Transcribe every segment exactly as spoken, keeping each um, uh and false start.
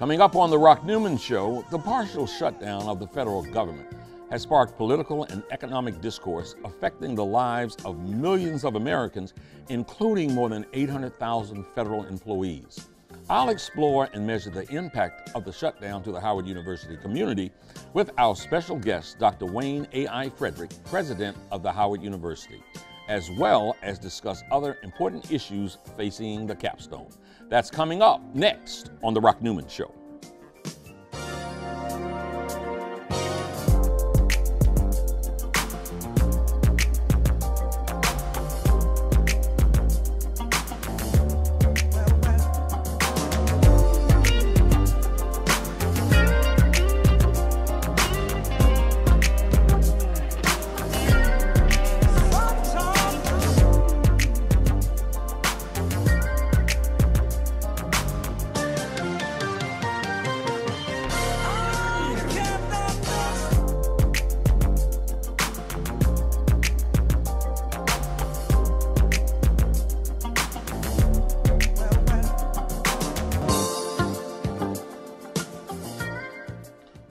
Coming up on The Rock Newman Show, the partial shutdown of the federal government has sparked political and economic discourse affecting the lives of millions of Americans, including more than eight hundred thousand federal employees. I'll explore and measure the impact of the shutdown to the Howard University community with our special guest, Doctor Wayne A. I. Frederick, president of the Howard University, as well as discuss other important issues facing the capstone. That's coming up next on The Rock Newman Show.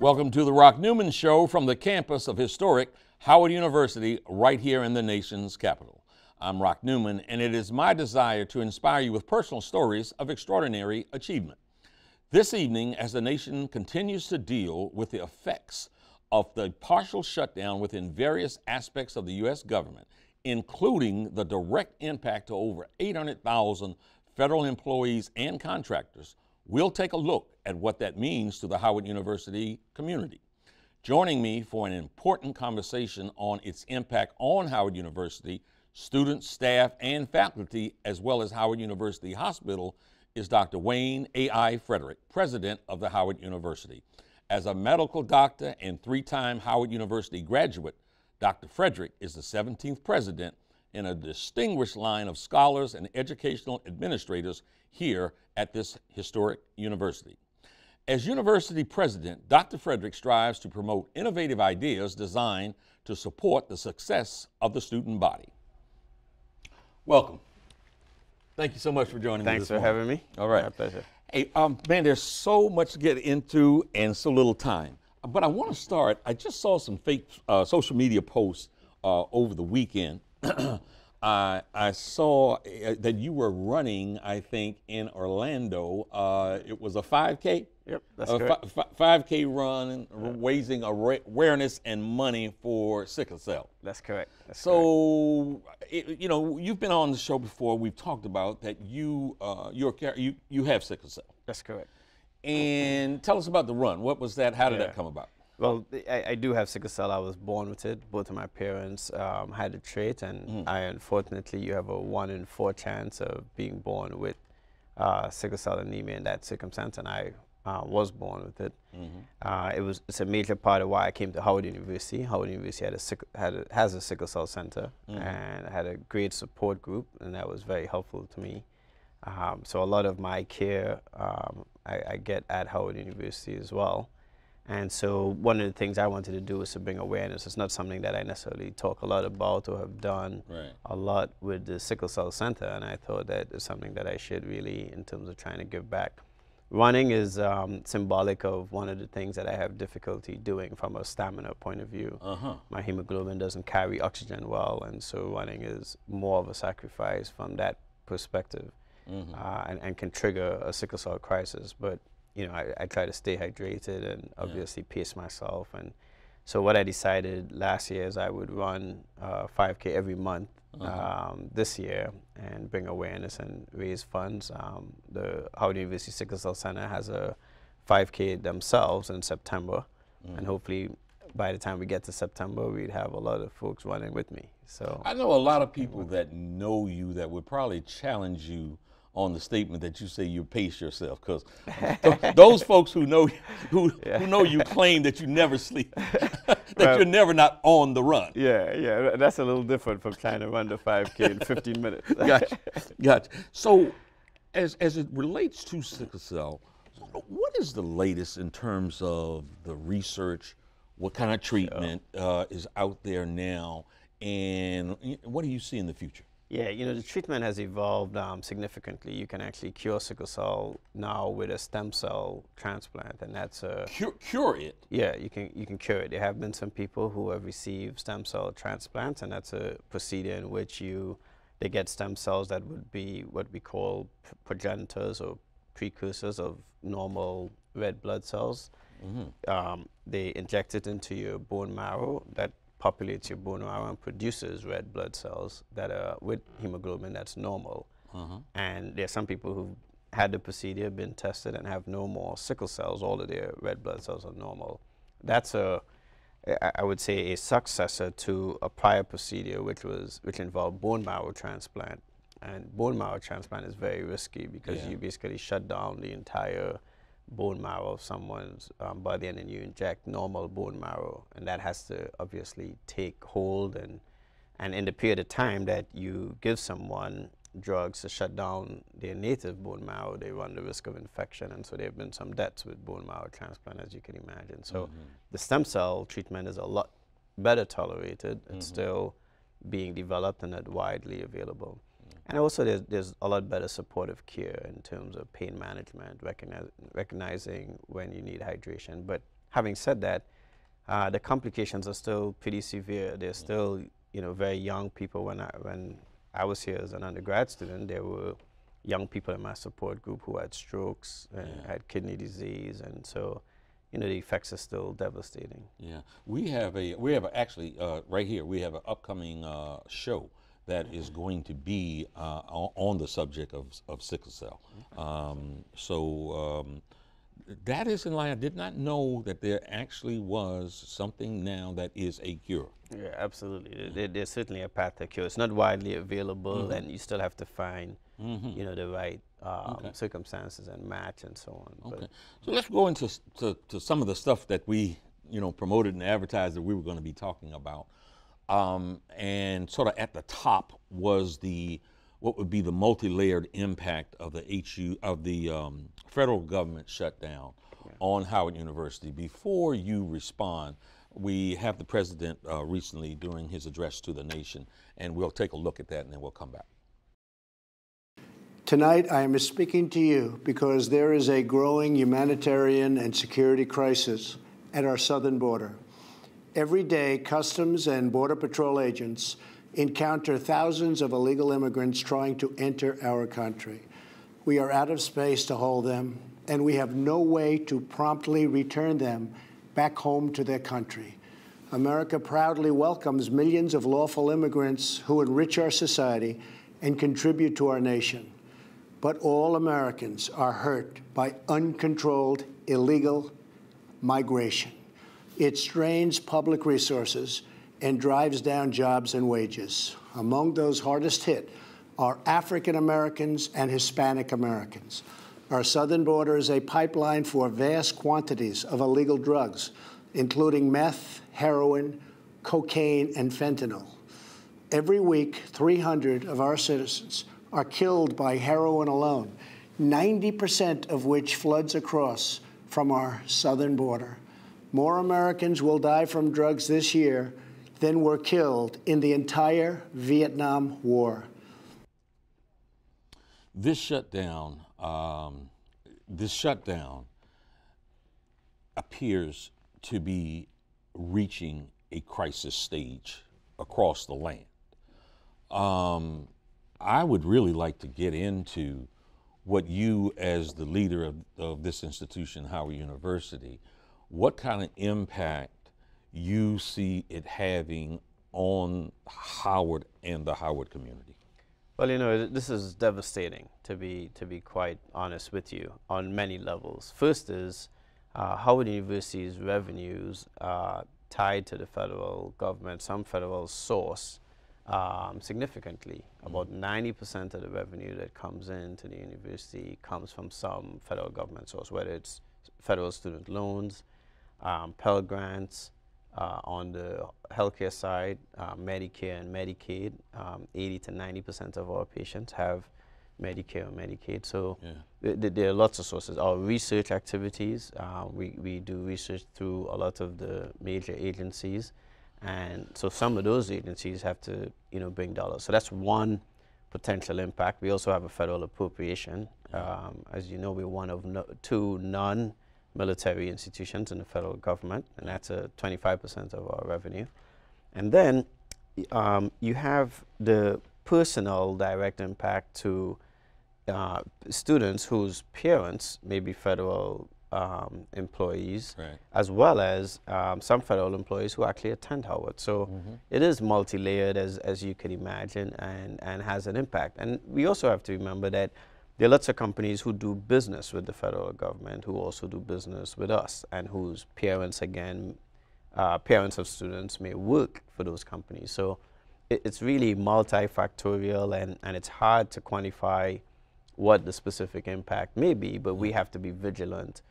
Welcome to The Rock Newman Show from the campus of historic Howard University, right here in the nation's capital. I'm Rock Newman, and it is my desire to inspire you with personal stories of extraordinary achievement. This evening, as the nation continues to deal with the effects of the partial shutdown within various aspects of the U S government, including the direct impact to over eight hundred thousand federal employees and contractors, we'll take a look at what that means to the Howard University community. Joining me for an important conversation on its impact on Howard University, students, staff, and faculty, as well as Howard University Hospital, is Doctor Wayne A. I. Frederick, president of the Howard University. As a medical doctor and three-time Howard University graduate, Doctor Frederick is the seventeenth president in a distinguished line of scholars and educational administrators here at this historic university. As university president, Doctor Frederick strives to promote innovative ideas designed to support the success of the student body. Welcome. Thank you so much for joining Thanks me. Thanks for morning. having me. All right. My pleasure. Hey, um, man, there's so much to get into and so little time. But I want to start, I just saw some fake uh, social media posts uh, over the weekend. I, I saw uh, that you were running, I think, in Orlando. Uh, it was a five K? Yep, that's correct. five K run, yeah. raising awareness and money for sickle cell. That's correct. That's so, correct. It, you know, you've been on the show before. We've talked about that you, uh, you're, you, you have sickle cell. That's correct. And tell us about the run. What was that? How did yeah. that come about? Well, I, I do have sickle cell. I was born with it. Both of my parents um, had the trait, and mm. I, unfortunately, you have a one in four chance of being born with uh, sickle cell anemia in that circumstance, and I uh, was born with it. Mm-hmm. uh, it was it's a major part of why I came to Howard University. Howard University had a, had a, has a sickle cell center, mm-hmm. and I had a great support group, and that was very helpful to me. Um, so a lot of my care um, I, I get at Howard University as well. And so one of the things I wanted to do was to bring awareness. It's not something that I necessarily talk a lot about or have done right. a lot with the Sickle Cell Center, and I thought that is something that I should really, in terms of trying to give back. Running is um, symbolic of one of the things that I have difficulty doing from a stamina point of view. Uh-huh. My hemoglobin doesn't carry oxygen well, and so running is more of a sacrifice from that perspective, mm-hmm. uh, and, and can trigger a sickle cell crisis. But you know, I, I try to stay hydrated and obviously yeah. pace myself. And so what I decided last year is I would run uh, five K every month uh-huh. um, this year and bring awareness and raise funds. Um, the Howard University Sickle Cell Center has a five K themselves in September. Mm. And hopefully by the time we get to September, we'd have a lot of folks running with me. So I know a lot of people that know you that would probably challenge you on the statement that you say you pace yourself, because th those folks who know who, yeah. who know you claim that you never sleep, that well, you're never not on the run. Yeah, yeah, that's a little different from trying to run the five K in fifteen minutes. Gotcha, gotcha. So, as as it relates to sickle cell, what is the latest in terms of the research? What kind of treatment uh, is out there now, and what do you see in the future? Yeah, you know, the treatment has evolved um, significantly. You can actually cure sickle cell now with a stem cell transplant, and that's a... Cure, cure it? Yeah, you can, you can cure it. There have been some people who have received stem cell transplants, and that's a procedure in which you, they get stem cells that would be what we call progenitors or precursors of normal red blood cells. Mm-hmm. um, they inject it into your bone marrow. That populates your bone marrow and produces red blood cells that are with hemoglobin that's normal. Uh-huh. And there are some people who've had the procedure, been tested, and have no more sickle cells. All of their red blood cells are normal. That's a, I would say, a successor to a prior procedure which was which involved bone marrow transplant. And bone marrow transplant is very risky because yeah. you basically shut down the entire bone marrow of someone's um, body, and then you inject normal bone marrow, and that has to obviously take hold, and and in the period of time that you give someone drugs to shut down their native bone marrow, they run the risk of infection, and so there have been some deaths with bone marrow transplant, as you can imagine. So mm-hmm. the stem cell treatment is a lot better tolerated. It's mm-hmm. still being developed and not widely available. And also there's, there's a lot better supportive care in terms of pain management, recognize, recognizing when you need hydration. But having said that, uh, the complications are still pretty severe. They're still, you know, very young people. When I, when I was here as an undergrad student, there were young people in my support group who had strokes and yeah. had kidney disease. And so, you know, the effects are still devastating. Yeah, we have a, we have a, actually uh, right here, we have an upcoming uh, show that is going to be uh, on the subject of, of sickle cell. Um, so um, that is in line. I did not know that there actually was something now that is a cure. Yeah, absolutely. Mm-hmm. there, there's certainly a path to cure. It's not widely available, mm-hmm. and you still have to find mm-hmm. you know, the right um, okay. circumstances and match and so on. Okay. But so let's go into to, to some of the stuff that we you know, promoted and advertised that we were going to be talking about. Um, and sort of at the top was the, what would be the multi-layered impact of the H U, of the um, federal government shutdown yeah. on Howard University. Before you respond, we have the president uh, recently during his address to the nation, and we'll take a look at that and then we'll come back. Tonight I am speaking to you because there is a growing humanitarian and security crisis at our southern border. Every day, Customs and Border Patrol agents encounter thousands of illegal immigrants trying to enter our country. We are out of space to hold them, and we have no way to promptly return them back home to their country. America proudly welcomes millions of lawful immigrants who enrich our society and contribute to our nation. But all Americans are hurt by uncontrolled illegal migration. It strains public resources and drives down jobs and wages. Among those hardest hit are African Americans and Hispanic Americans. Our southern border is a pipeline for vast quantities of illegal drugs, including meth, heroin, cocaine, and fentanyl. Every week, three hundred of our citizens are killed by heroin alone, ninety percent of which floods across from our southern border. More Americans will die from drugs this year than were killed in the entire Vietnam War. This shutdown, um, this shutdown appears to be reaching a crisis stage across the land. Um, I would really like to get into what you, as the leader of, of this institution, Howard University, what kind of impact you see it having on Howard and the Howard community? Well, you know, this is devastating, to be, to be quite honest with you, on many levels. First is uh, Howard University's revenues are tied to the federal government, some federal source, um, significantly. About ninety percent of the revenue that comes into the university comes from some federal government source, whether it's federal student loans, Um, Pell Grants uh, on the healthcare side, uh, Medicare and Medicaid. Um, eighty to ninety percent of our patients have Medicare or Medicaid. So yeah. th th there are lots of sources. Our research activities, uh, we, we do research through a lot of the major agencies. And so some of those agencies have to, you know, bring dollars. So that's one potential impact. We also have a federal appropriation. Um, as you know, we're one of no, two non-military institutions in the federal government, and that's a twenty-five percent of our revenue. And then um, you have the personal direct impact to uh, students whose parents may be federal um, employees, right, as well as um, some federal employees who actually attend Howard. So mm-hmm. it is multi-layered, as, as you could imagine, and, and has an impact. And we also have to remember that there are lots of companies who do business with the federal government who also do business with us, and whose parents, again, uh, parents of students may work for those companies. So it, it's really multifactorial, and, and it's hard to quantify what the specific impact may be, but we have to be vigilant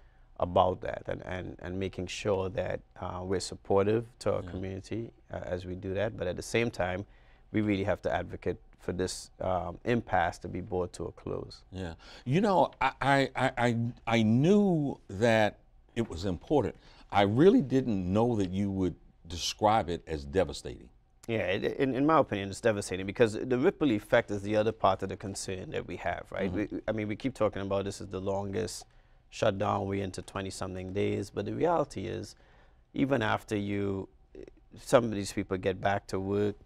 about that, and, and, and making sure that uh, we're supportive to our yeah. community uh, as we do that. But at the same time, we really have to advocate for this um, impasse to be brought to a close. Yeah, you know, I, I, I, I knew that it was important. I really didn't know that you would describe it as devastating. Yeah, it, in, in my opinion, it's devastating, because the ripple effect is the other part of the concern that we have, right? Mm-hmm. we, I mean, we keep talking about this is the longest shutdown, we're into twenty something days, but the reality is, even after you, some of these people get back to work,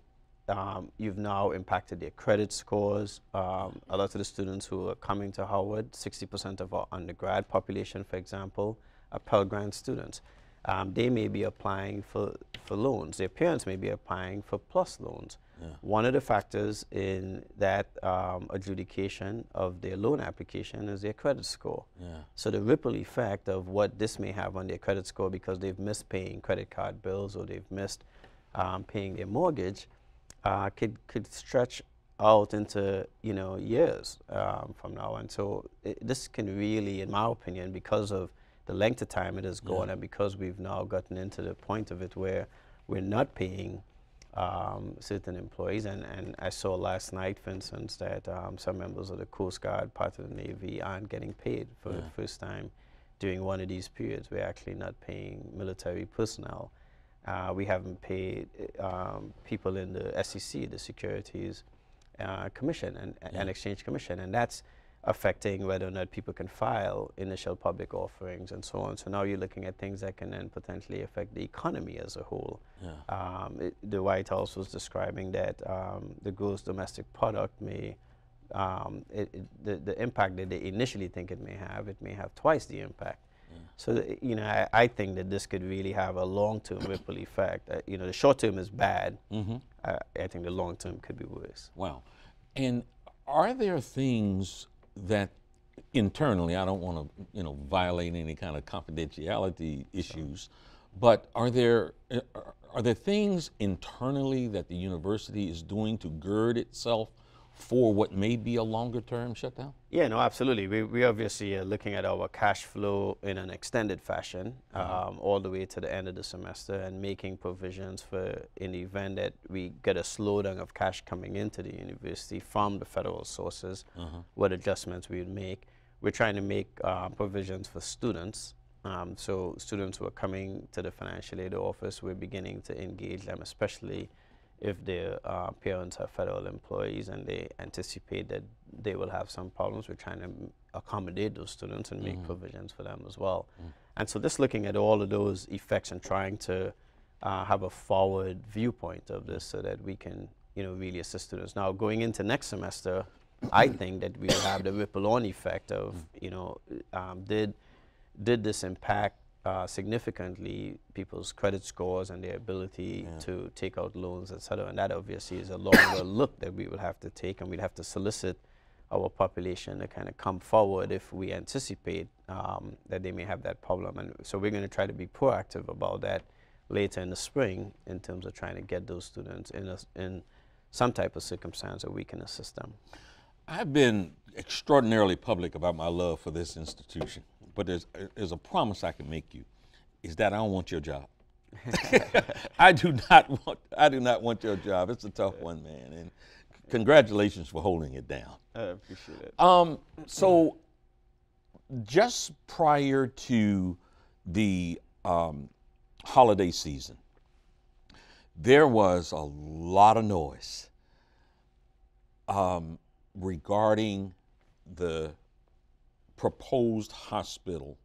Um, you've now impacted their credit scores. Um, a lot of the students who are coming to Howard, sixty percent of our undergrad population, for example, are Pell Grant students. Um, they may be applying for, for loans. Their parents may be applying for PLUS loans. Yeah. One of the factors in that um, adjudication of their loan application is their credit score. Yeah. So the ripple effect of what this may have on their credit score, because they've missed paying credit card bills, or they've missed um, paying their mortgage, Uh, could could stretch out into, you know, years um, from now. And so it, this can really, in my opinion, because of the length of time it has gone, yeah. and because we've now gotten into the point of it where we're not paying um, certain employees. And, and I saw last night, for instance, that um, some members of the Coast Guard, part of the Navy, aren't getting paid for yeah. the first time during one of these periods. We're actually not paying military personnel. Uh, we haven't paid um, people in the S E C, the Securities uh, Commission and, yeah. and Exchange Commission, and that's affecting whether or not people can file initial public offerings and so on. So now you're looking at things that can then potentially affect the economy as a whole. Yeah. Um, it, the White House was describing that um, the gross domestic product may, um, it, it, the, the impact that they initially think it may have, it may have twice the impact. So, you know, I, I think that this could really have a long-term ripple effect. Uh, you know, the short-term is bad. Mm-hmm. uh, I think the long-term could be worse. Wow. And are there things that internally, I don't want to, you know, violate any kind of confidentiality issues, sure. but are there, are there things internally that the university is doing to gird itself for what may be a longer-term shutdown? Yeah, no, absolutely. We, we obviously are looking at our cash flow in an extended fashion, mm-hmm. um, all the way to the end of the semester, and making provisions for, in the event that we get a slowdown of cash coming into the university from the federal sources, mm-hmm. what adjustments we would make. We're trying to make uh, provisions for students. Um, so students who are coming to the financial aid office, we're beginning to engage them, especially if their uh, parents are federal employees and they anticipate that they will have some problems. We're trying to accommodate those students and make mm-hmm. provisions for them as well. Mm-hmm. And so just looking at all of those effects and trying to uh, have a forward viewpoint of this so that we can, you know, really assist students. Now, going into next semester, I think that we will have the ripple-on effect of, mm-hmm. you know, um, did, did this impact Uh, significantly people's credit scores and their ability yeah. to take out loans, et cetera. And that obviously is a longer look that we will have to take, and we'd have to solicit our population to kind of come forward if we anticipate um, that they may have that problem. And so we're going to try to be proactive about that later in the spring in terms of trying to get those students in, a, in some type of circumstance that we can assist them. I've been extraordinarily public about my love for this institution, but there's, there's a promise I can make you, is that I don't want your job. I do not want, I do not want your job. It's a tough one, man. And congratulations for holding it down. I appreciate it. Um, so just prior to the um, holiday season, there was a lot of noise. Um, regarding the proposed hospital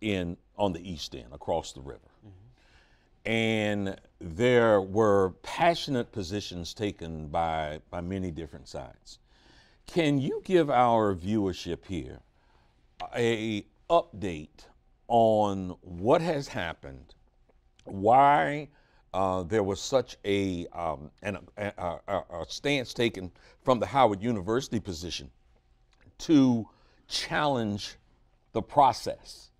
in on the East End across the river. Mm-hmm. And there were passionate positions taken by, by many different sides. Can you give our viewership here a update on what has happened, why uh, there was such a, um, an, a, a, a stance taken from the Howard University position to challenge the process,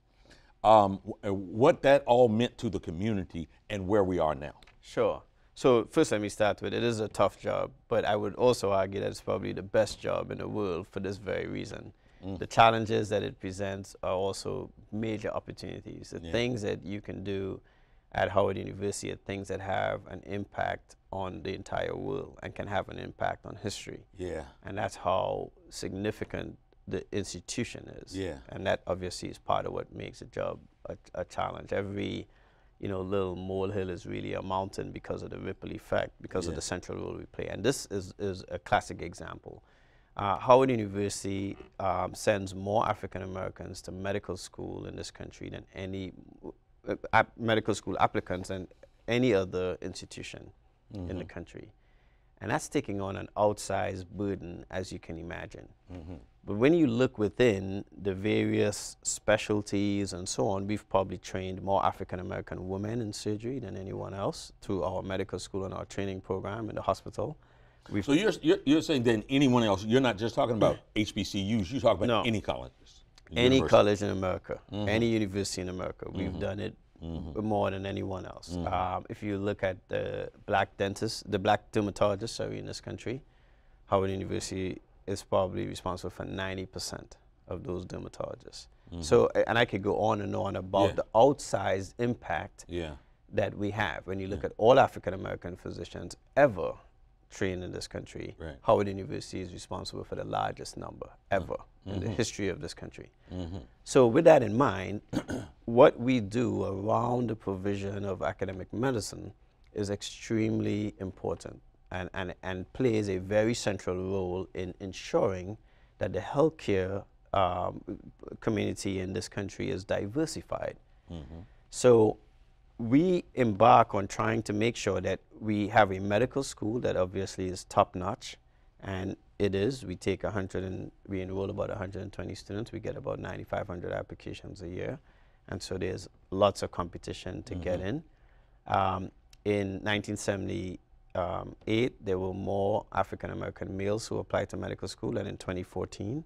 um, what that all meant to the community and where we are now? Sure. So first, let me start with, it is a tough job, but I would also argue that it's probably the best job in the world for this very reason. Mm. The challenges that it presents are also major opportunities. The yeah. things that you can do at Howard University are things that have an impact on the entire world and can have an impact on history. Yeah. And that's how significant the institution is. Yeah. And that obviously is part of what makes a job a, a challenge. Every you know, little molehill is really a mountain because of the ripple effect, because yeah. of the central role we play. And this is, is a classic example. Uh, Howard University um, sends more African Americans to medical school in this country than any uh, medical school applicants than any other institution mm-hmm. in the country. And that's taking on an outsized burden, as you can imagine. Mm-hmm. But when you look within the various specialties and so on, we've probably trained more African American women in surgery than anyone else through our medical school and our training program in the hospital. We've so you're, you're, you're saying then anyone else, you're not just talking about H B C Us, you talk about no. any colleges. Any college in America, mm-hmm. any university in America. We've mm-hmm. done it mm-hmm. more than anyone else. Mm-hmm. um, if you look at the black dentists, the black dermatologists, sorry, in this country, Howard University is probably responsible for ninety percent of those dermatologists. Mm-hmm. So, and I could go on and on about yeah. the outsized impact yeah. that we have. When you look yeah. at all African American physicians ever trained in this country, right. Howard University is responsible for the largest number ever mm-hmm. in the history of this country. Mm-hmm. So with that in mind, what we do around the provision of academic medicine is extremely important. And, and, and plays a very central role in ensuring that the healthcare um, community in this country is diversified. Mm-hmm. So we embark on trying to make sure that we have a medical school that obviously is top-notch, and it is. We take one hundred and we enroll about one hundred twenty students. We get about nine thousand five hundred applications a year, and so there's lots of competition to mm-hmm. get in. Um, in nineteen seventy. Um, eight, there were more African American males who applied to medical school than in twenty fourteen.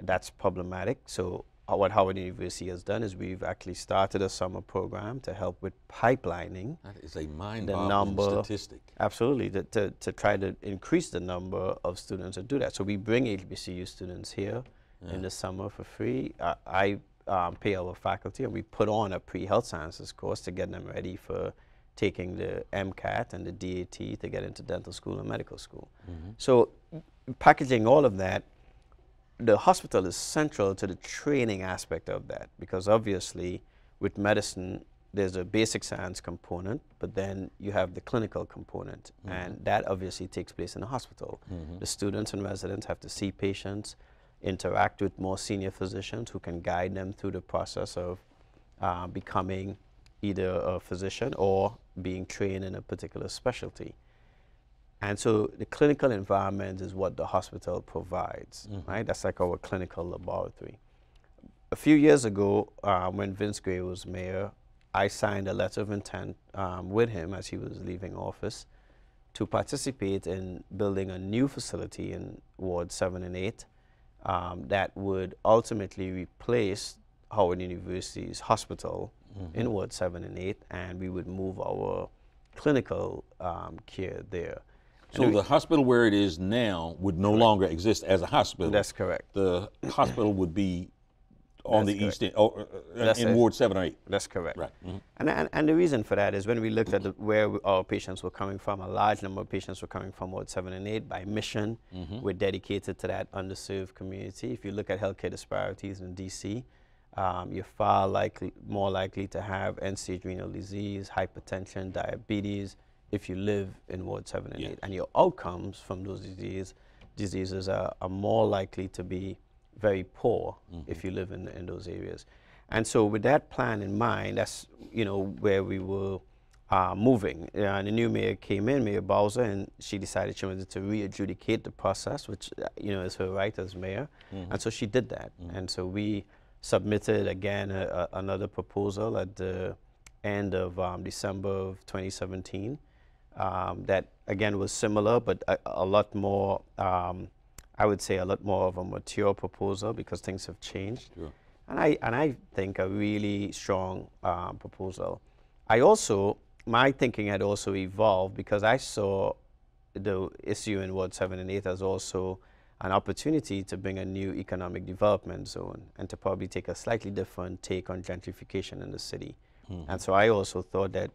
That's problematic. So uh, what Howard University has done is we've actually started a summer program to help with pipelining. That is a mind-boggling statistic. Absolutely, to, to, to try to increase the number of students that do that. So we bring H B C U students here yeah. in the summer for free. Uh, I um, pay our faculty, and we put on a pre-health sciences course to get them ready for taking the MCAT and the D A T to get into dental school and medical school. Mm-hmm. So packaging all of that, the hospital is central to the training aspect of that, because obviously with medicine, there's a basic science component, but then you have the clinical component, mm-hmm. and that obviously takes place in the hospital. Mm-hmm. The students and residents have to see patients, interact with more senior physicians who can guide them through the process of uh, becoming either a physician or being trained in a particular specialty. And so the clinical environment is what the hospital provides, mm-hmm. right? That's like our clinical laboratory. A few years ago, um, when Vince Gray was mayor, I signed a letter of intent um, with him as he was leaving office to participate in building a new facility in Ward seven and eight um, that would ultimately replace Howard University's hospital mm-hmm. in Ward seven and eight, and we would move our clinical um, care there. So and the hospital where it is now would no correct. longer exist as a hospital. That's correct. The hospital would be on that's the correct. east end, oh, uh, in Ward seven or eight. That's correct. Right. Mm-hmm. and, and, and the reason for that is when we looked at the, where we, our patients were coming from, a large number of patients were coming from Ward seven and eight by mission. Mm-hmm. We're dedicated to that underserved community. If you look at healthcare disparities in D C, Um, you're far likely, more likely to have end-stage renal disease, hypertension, diabetes, if you live in Ward seven and yeah. eight. And your outcomes from those diseases diseases are, are more likely to be very poor mm-hmm. if you live in, in those areas. And so with that plan in mind, that's, you know, where we were uh, moving. Uh, and the new mayor came in, Mayor Bowser, and she decided she wanted to re-adjudicate the process, which, you know, is her right as mayor. Mm-hmm. And so she did that. Mm-hmm. And so we submitted again a, a, another proposal at the end of um, December of twenty seventeen. Um, that again was similar, but a, a lot more, um, I would say a lot more of a mature proposal because things have changed. Sure. And I, and I think a really strong um, proposal. I also, my thinking had also evolved because I saw the issue in Ward seven and eight as also an opportunity to bring a new economic development zone and to probably take a slightly different take on gentrification in the city. Mm-hmm. And so I also thought that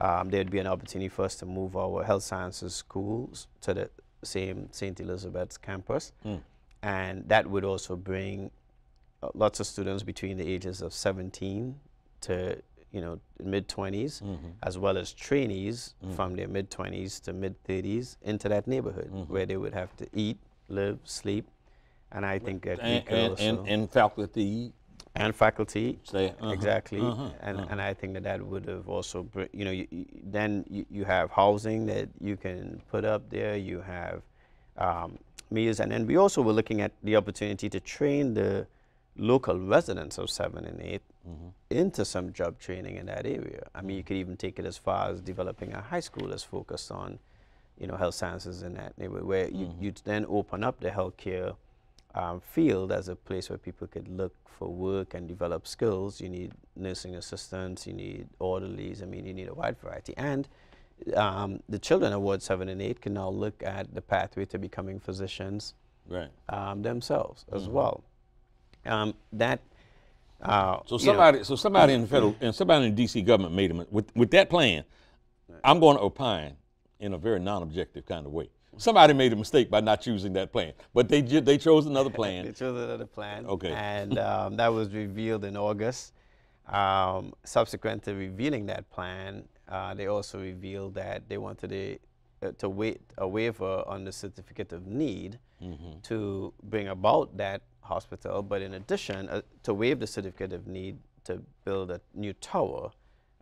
um, there'd be an opportunity for us to move our health sciences schools to the same Saint Elizabeth's campus. Mm. And that would also bring lots of students between the ages of seventeen to, you know, mid twenties, mm-hmm. as well as trainees mm. from their mid twenties to mid thirties into that neighborhood mm-hmm. where they would have to eat, live, sleep, and I think that and, we and, and, and faculty and faculty say, uh-huh, exactly, uh-huh, and uh-huh. and I think that that would have also, you know, you, you, then you, you have housing that you can put up there. You have um, meals, and then we also were looking at the opportunity to train the local residents of seven and eight mm-hmm. into some job training in that area. I mean, you could even take it as far as developing a high school that's focused on, you know, health sciences in that neighborhood, where mm-hmm. you, you'd then open up the healthcare um, field as a place where people could look for work and develop skills. You need nursing assistants, you need orderlies, I mean, you need a wide variety. And um, the children at Ward seven and eight can now look at the pathway to becoming physicians right. um, themselves as mm-hmm. well. Um, that uh, so somebody, know. so somebody in the federal and somebody in the D C government made them with with that plan. I'm going to opine in a very non-objective kind of way. Somebody made a mistake by not choosing that plan, but they they chose another plan. They chose another plan. Okay, and um, that was revealed in August. Um, subsequent to revealing that plan, uh, they also revealed that they wanted a to wait a waiver on the certificate of need mm-hmm. to bring about that hospital, but in addition, uh, to waive the certificate of need to build a new tower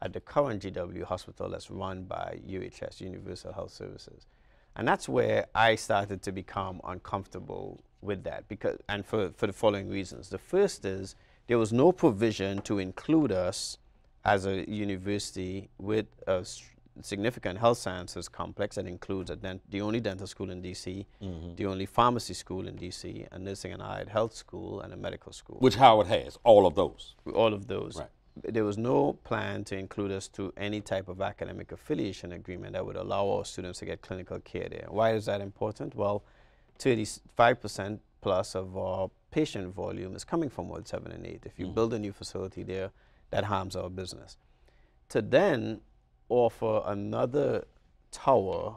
at the current G W hospital that's run by U H S, Universal Health Services. And that's where I started to become uncomfortable with that, because, and for, for the following reasons. The first is there was no provision to include us as a university with a significant health sciences complex that includes a dent the only dental school in D C, mm-hmm. the only pharmacy school in D C, a nursing and allied health school, and a medical school. Which Howard has, all of those. All of those. Right. There was no plan to include us to any type of academic affiliation agreement that would allow our students to get clinical care there. Why is that important? Well, thirty-five percent plus of our patient volume is coming from Ward seven and eight. If you mm-hmm. build a new facility there, that harms our business. To then offer another tower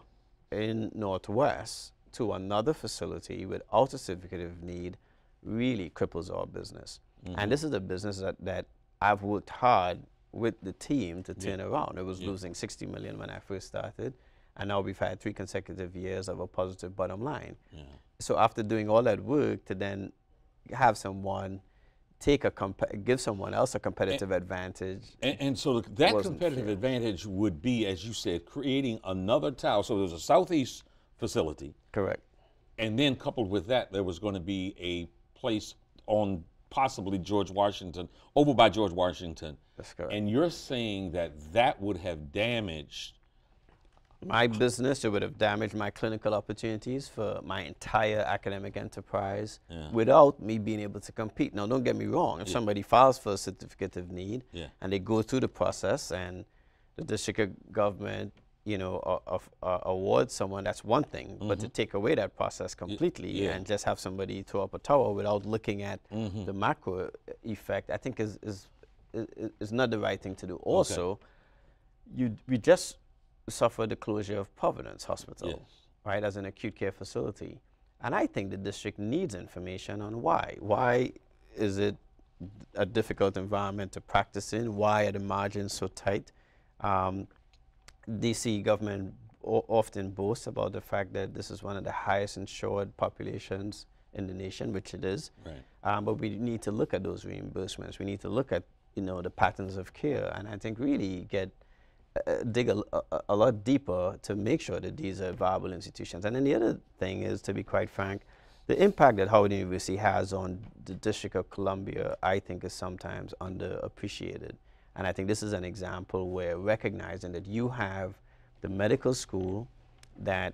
in Northwest to another facility without a certificate of need really cripples our business. Mm-hmm. And this is a business that, that I've worked hard with the team to turn yeah. around. It was yeah. losing sixty million when I first started, and now we've had three consecutive years of a positive bottom line. Yeah. So after doing all that work to then have someone Take a comp give someone else a competitive and, advantage. And, and so the, that competitive fair. advantage would be, as you said, creating another tower. So there's a southeast facility. Correct. And then coupled with that, there was going to be a place on possibly George Washington, over by George Washington. That's correct. And you're saying that that would have damaged my business, it would have damaged my clinical opportunities for my entire academic enterprise yeah. without me being able to compete. Now, don't get me wrong. If yeah. somebody files for a certificate of need yeah. and they go through the process and the district government, you know, uh, uh, awards someone, that's one thing. Mm-hmm. But to take away that process completely yeah. Yeah. and just have somebody throw up a tower without looking at mm-hmm. the macro effect, I think is, is, is, is not the right thing to do. Also, okay. you, we just suffered the closure of Providence Hospital, yes. right, as an acute care facility. And I think the district needs information on why. Why is it a difficult environment to practice in? Why are the margins so tight? Um, D C government often boast about the fact that this is one of the highest insured populations in the nation, which it is. Right. Um, but we need to look at those reimbursements. We need to look at, you know, the patterns of care, and I think really get uh, dig a, a, a lot deeper to make sure that these are viable institutions. And then the other thing is, to be quite frank, the impact that Howard University has on the District of Columbia, I think, is sometimes underappreciated. And I think this is an example where recognizing that you have the medical school that,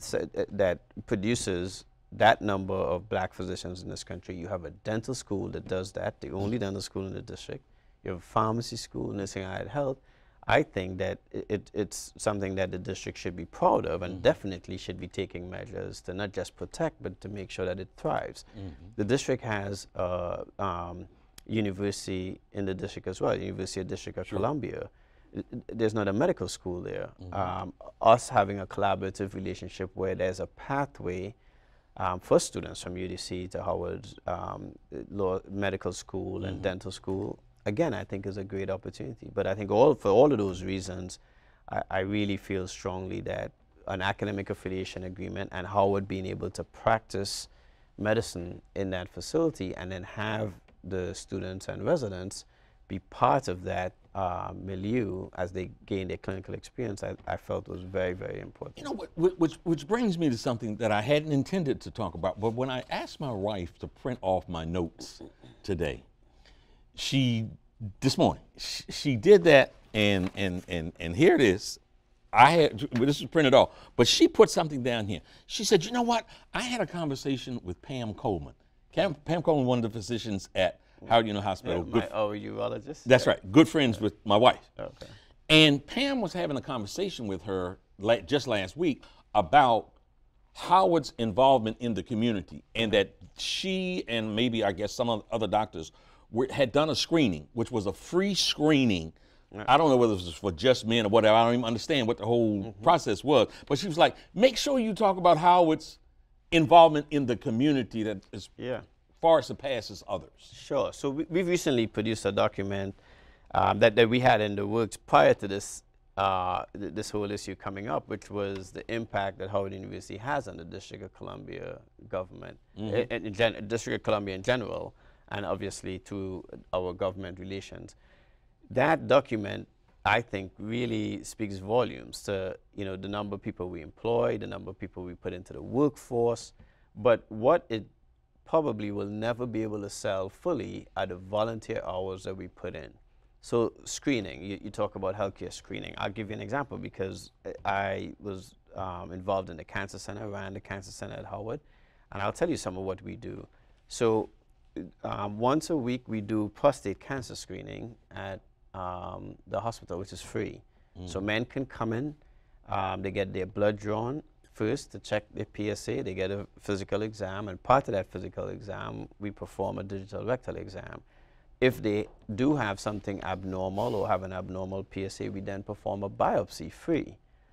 that produces that number of black physicians in this country. You have a dental school that does that, the only dental school in the district. You have a pharmacy school, nursing allied health. I think that it, it's something that the district should be proud of, and mm-hmm. definitely should be taking measures to not just protect, but to make sure that it thrives. Mm-hmm. The district has uh, um, university in the district as well, University of District of sure. Columbia. There's not a medical school there. Mm-hmm. um, us having a collaborative relationship where there's a pathway um, for students from U D C to Howard's um, law, medical school mm-hmm. and dental school, again, I think is a great opportunity. But I think all for all of those reasons, I, I really feel strongly that an academic affiliation agreement and Howard being able to practice medicine in that facility and then have the students and residents be part of that uh, milieu as they gain their clinical experience, I, I felt was very, very important. You know, wh which, which brings me to something that I hadn't intended to talk about, but when I asked my wife to print off my notes today, she, this morning, she, she did that, and, and, and, and here it is. I had, well, this was printed off, but she put something down here. She said, you know what? I had a conversation with Pam Coleman. Pam, Pam Coleman, one of the physicians at Howard University Hospital. Yeah, my, oh, urologist? That's yeah. right. Good friends yeah. with my wife. Okay. And Pam was having a conversation with her la just last week about Howard's involvement in the community, and that she and maybe, I guess, some other doctors were, had done a screening, which was a free screening. I don't know whether it was for just men or whatever. I don't even understand what the whole mm-hmm. process was. But she was like, make sure you talk about Howard's involvement in the community that is yeah. far surpasses others. Sure. So we, we recently produced a document um, that, that we had in the works prior to this, uh, th this whole issue coming up, which was the impact that Howard University has on the District of Columbia government, mm-hmm. in, in gen District of Columbia in general, and obviously to our government relations. That document, I think, really speaks volumes to, you know, the number of people we employ, the number of people we put into the workforce, but what it probably will never be able to sell fully are the volunteer hours that we put in. So screening, you, you talk about healthcare screening. I'll give you an example, because I was um, involved in the cancer center, ran the cancer center at Howard, and I'll tell you some of what we do. So um, once a week we do prostate cancer screening at Um, the hospital, which is free. Mm. So men can come in, um, they get their blood drawn first to check their P S A, they get a physical exam, and part of that physical exam, we perform a digital rectal exam. If they do have something abnormal or have an abnormal P S A, we then perform a biopsy free,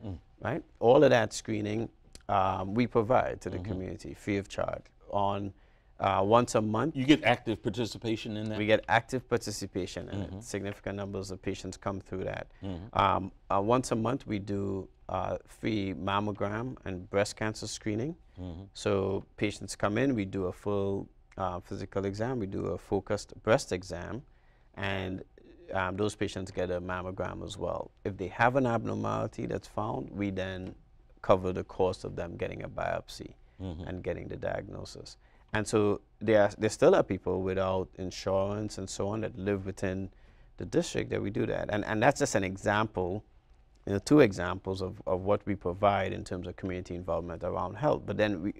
mm. right? All of that screening um, we provide to the mm-hmm. community free of charge. On Uh, once a month. You get active participation in that? We get active participation in mm-hmm. it. Significant numbers of patients come through that. Mm-hmm. um, uh, once a month we do uh, free mammogram and breast cancer screening. Mm-hmm. So patients come in, we do a full uh, physical exam, we do a focused breast exam, and um, those patients get a mammogram as well. If they have an abnormality that's found, we then cover the cost of them getting a biopsy mm-hmm. and getting the diagnosis. And so there, are, there still are people without insurance and so on that live within the district that we do that. And, and that's just an example, you know, two examples of, of what we provide in terms of community involvement around health. But then, we,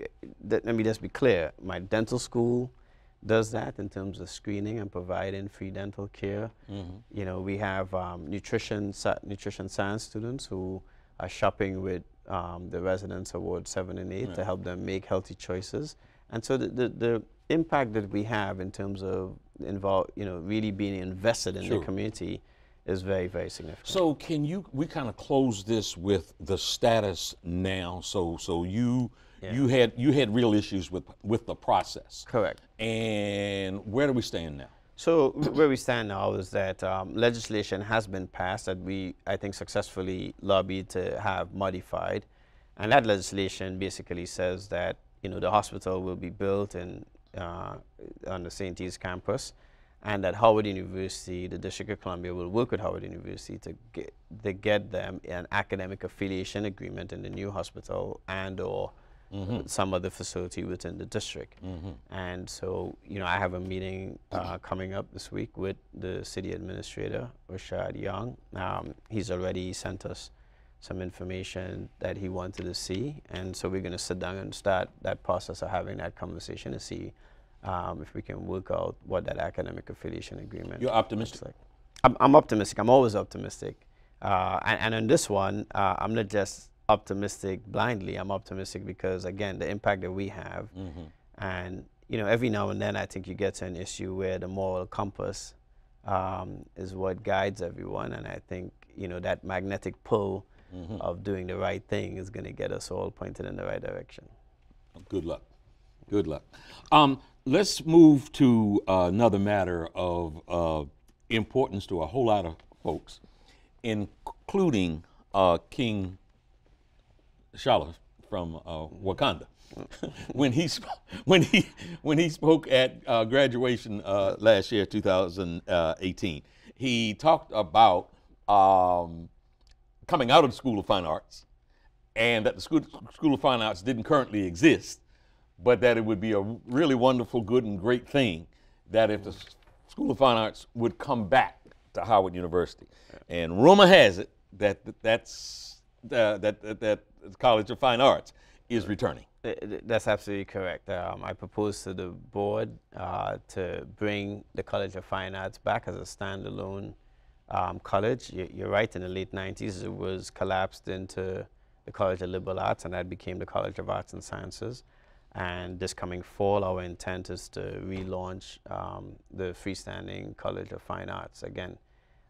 th let me just be clear, my dental school does that in terms of screening and providing free dental care. Mm-hmm. You know, we have um, nutrition, nutrition science students who are shopping with um, the residents of Ward seven and eight right. to help them make healthy choices. And so the, the, the impact that we have in terms of involve, you know, really being invested in sure. the community is very, very significant. So can you, we kind of close this with the status now. So, so you, yeah. you had, you had real issues with, with the process. Correct. And where do we stand now? So where we stand now is that um, legislation has been passed that we, I think, successfully lobbied to have modified. And that legislation basically says that, you know, the hospital will be built in, uh, on the Saint T's campus, and that Howard University, the District of Columbia, will work with Howard University to get, to get them an academic affiliation agreement in the new hospital and or Mm-hmm. some other facility within the district. Mm-hmm. And so, you know, I have a meeting uh, coming up this week with the city administrator, Rashad Young. Um, he's already sent us some information that he wanted to see. And so we're going to sit down and start that process of having that conversation to see um, if we can work out what that academic affiliation agreement You're optimistic? Looks like. I'm, I'm optimistic. I'm always optimistic. Uh, and, and on this one, uh, I'm not just optimistic blindly. I'm optimistic because, again, the impact that we have, mm-hmm. and, you know, every now and then I think you get to an issue where the moral compass um, is what guides everyone, and I think, you know, that magnetic pull mm-hmm. of doing the right thing is going to get us all pointed in the right direction. Good luck. Good luck. Um, let's move to uh, another matter of uh, importance to a whole lot of folks, including uh, King Shala from uh, Wakanda, when he when he when he spoke at uh, graduation uh, last year, two thousand eighteen, he talked about um, coming out of the School of Fine Arts, and that the School School of Fine Arts didn't currently exist, but that it would be a really wonderful, good, and great thing that if the School of Fine Arts would come back to Howard University, and rumor has it that that's uh, that that. that the College of Fine Arts is returning. That's absolutely correct. Um, I proposed to the board uh, to bring the College of Fine Arts back as a standalone um, college. You're right, in the late nineties, it was collapsed into the College of Liberal Arts, and that became the College of Arts and Sciences. And this coming fall, our intent is to relaunch um, the freestanding College of Fine Arts again.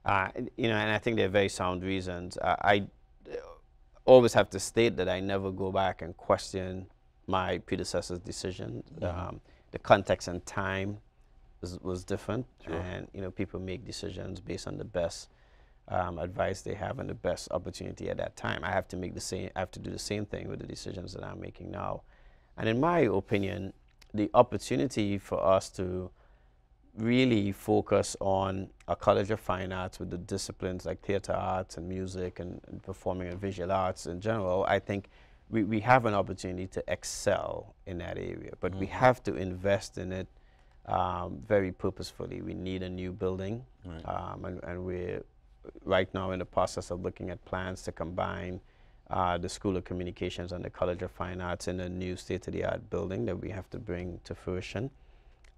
Uh, you know, and I think there are very sound reasons. Uh, I. always have to state that I never go back and question my predecessor's decision. Mm-hmm. um, the context and time was, was different, sure. and you know, people make decisions based on the best um, advice they have and the best opportunity at that time. I have to make the same. I have to do the same thing with the decisions that I'm making now, and in my opinion, the opportunity for us to really focus on a College of Fine Arts with the disciplines like theater arts and music and, and performing and visual arts in general, I think we, we have an opportunity to excel in that area. But mm-hmm. we have to invest in it um, very purposefully. We need a new building, right. um, and, and we're right now in the process of looking at plans to combine uh, the School of Communications and the College of Fine Arts in a new state-of-the-art building that we have to bring to fruition.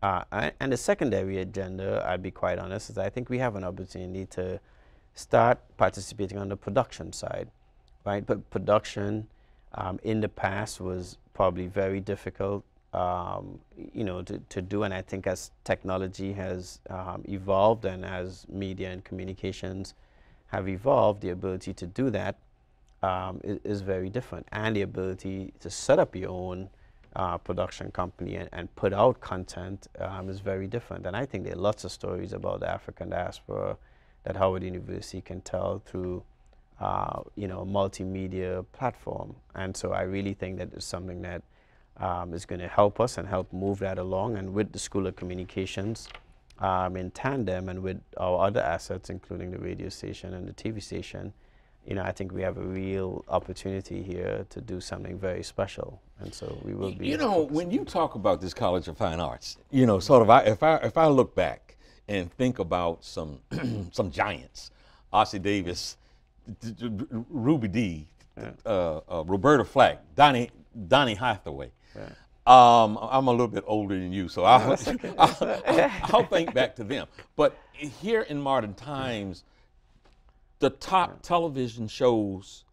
Uh, and the secondary agenda, I'd be quite honest, is I think we have an opportunity to start participating on the production side, right? But production um, in the past was probably very difficult, um, you know, to, to do. And I think as technology has um, evolved and as media and communications have evolved, the ability to do that um, is, is very different. And the ability to set up your own Uh, production company and, and put out content um, is very different. And I think there are lots of stories about the African diaspora that Howard University can tell through, uh, you know, a multimedia platform. And so I really think that is something that um, is going to help us and help move that along. And with the School of Communications um, in tandem and with our other assets, including the radio station and the T V station, you know, I think we have a real opportunity here to do something very special, and so we will be. You know, when you talk about this College of Fine Arts, you know, sort of, I, if I if I look back and think about some some giants, Ossie Davis, Ruby Dee, yeah. uh, uh, Roberta Flack, Donny Donny Hathaway. Yeah. Um, I'm a little bit older than you, so I'll, okay. I'll, I'll, I'll think back to them. But here in modern times, the top yeah. television shows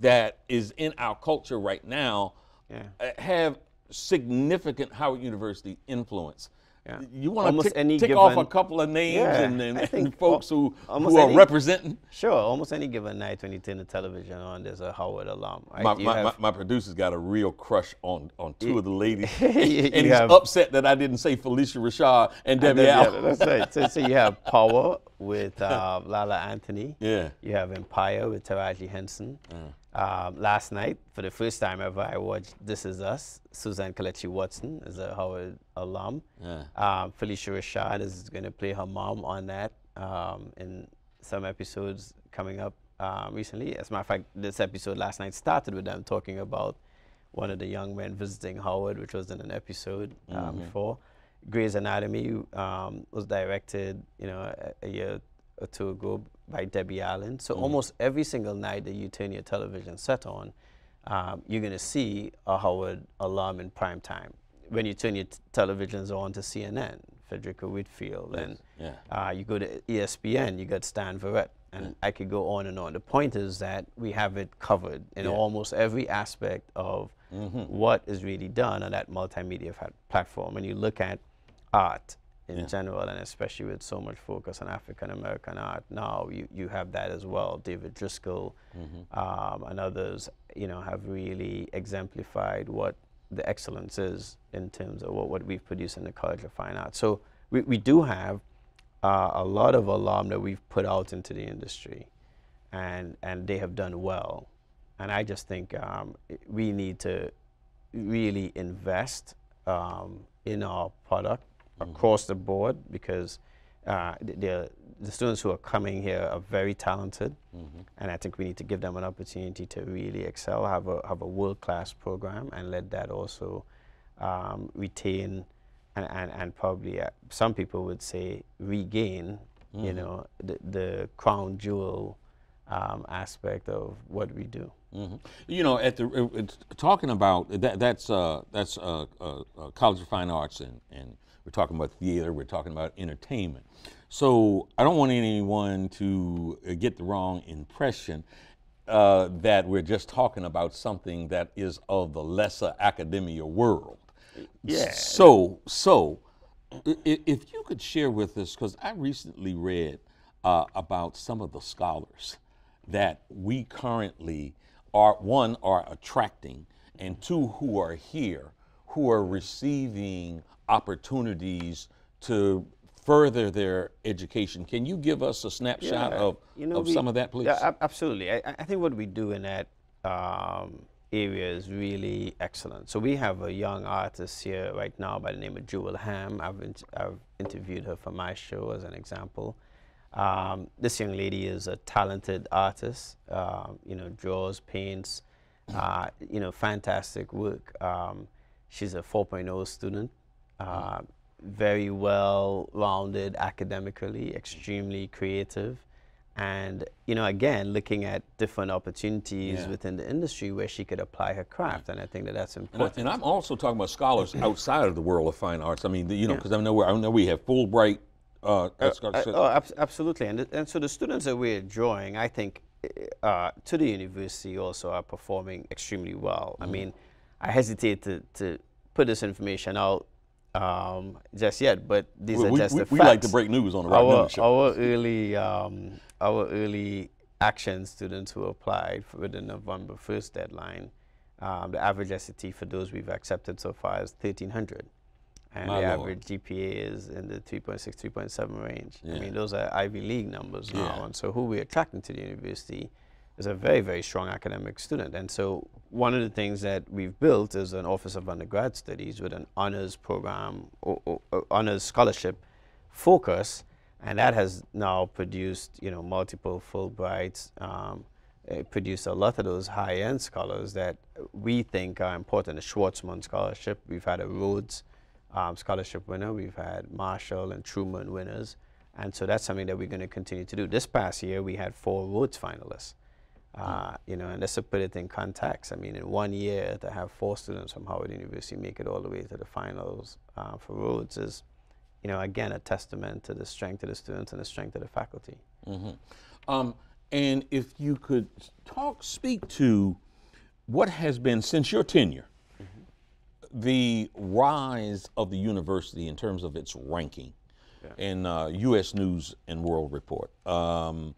that is in our culture right now yeah. have significant Howard University influence. Yeah. You want to tick, tick off a couple of names yeah, and, and, and folks who, who are any, representing? Sure. Almost any given night when you turn the television on, there's a Howard alum. Right? My, my, have, my, my producer's got a real crush on, on two you, of the ladies. you, and you he's have, upset that I didn't say Felicia Rashad and Debbie Allen. That's right. So, so you have Power with uh, Lala Anthony. Yeah. You have Empire with Taraji Henson. Mm. Um, last night, for the first time ever, I watched This Is Us. Suzanne Kelechi Watson is a Howard alum. Yeah. Um, Felicia Rashad is going to play her mom on that um, in some episodes coming up um, recently. As a matter of fact, this episode last night started with them talking about one of the young men visiting Howard, which was in an episode um, mm-hmm. before. Grey's Anatomy um, was directed, you know, a, a year or two ago by Debbie Allen. So mm-hmm. almost every single night that you turn your television set on, um, you're going to see a Howard alum in prime time. When you turn your t televisions on to C N N, Frederica Whitfield, yes. and yeah. uh, you go to E S P N, you got Stan Verrett, and yeah. I could go on and on. The point is that we have it covered in yeah. almost every aspect of mm-hmm. what is really done on that multimedia platform. When you look at art, in yeah. general, and especially with so much focus on African-American art now, you, you have that as well. David Driscoll mm-hmm. um, and others, you know, have really exemplified what the excellence is in terms of what, what we've produced in the College of Fine Arts. So we, we do have uh, a lot of alum that we've put out into the industry, and, and they have done well. And I just think um, we need to really invest um, in our product across the board, because uh, the students who are coming here are very talented, mm-hmm. and I think we need to give them an opportunity to really excel, have a, have a world-class program, and let that also um, retain and, and, and probably, uh, some people would say, regain, mm-hmm. you know, the, the crown jewel um, aspect of what we do. Mm-hmm. You know, at the uh, it's talking about, that, that's, uh, that's uh, uh, uh, College of Fine Arts and, and we're talking about theater, we're talking about entertainment. So I don't want anyone to get the wrong impression uh, that we're just talking about something that is of the lesser academia world. Yeah. So, so if you could share with us, because I recently read uh, about some of the scholars that we currently are, one, are attracting, and two, who are here, who are receiving opportunities to further their education. Can you give us a snapshot yeah, of, you know, of we, some of that, please? Yeah, absolutely. I, I think what we do in that um, area is really excellent. So we have a young artist here right now by the name of Jewel Ham. I've, in, I've interviewed her for my show as an example. Um, this young lady is a talented artist, uh, you know, draws, paints, uh, you know, fantastic work. Um, she's a four point oh student. Uh, very well-rounded academically, extremely creative, and, you know, again, looking at different opportunities yeah. within the industry where she could apply her craft, and I think that that's important. And, I, and I'm also talking about scholars outside of the world of fine arts. I mean, the, you know, because yeah. I know, I know we have Fulbright. Uh, uh, uh, oh, ab absolutely, and, and so the students that we're drawing, I think, uh, to the university also are performing extremely well. Mm. I mean, I hesitate to, to put this information out Um, just yet, but these we, are just we, the facts. We like to break news on the Rock Newman Show. Our early, um, our early action students who applied for the November first deadline, um, the average S A T for those we've accepted so far is thirteen hundred, and My the Lord. average G P A is in the three point six, three point seven range. Yeah. I mean, those are Ivy League numbers yeah. now, and so who we're attracting to the university is a very, very strong academic student. And so one of the things that we've built is an Office of Undergrad Studies with an honors program, or, or, or honors scholarship focus, and that has now produced, you know, multiple Fulbrights, um, produced a lot of those high-end scholars that we think are important. The Schwartzman Scholarship, we've had a Rhodes um, Scholarship winner, we've had Marshall and Truman winners, and so that's something that we're going to continue to do. This past year, we had four Rhodes finalists. Uh, you know, and let's put it in context. I mean, in one year to have four students from Howard University make it all the way to the finals uh, for Rhodes is, you know, again, a testament to the strength of the students and the strength of the faculty. Mm-hmm. um, and if you could talk, speak to what has been, since your tenure, mm-hmm. the rise of the university in terms of its ranking yeah. in uh, U S News and World Report. Um,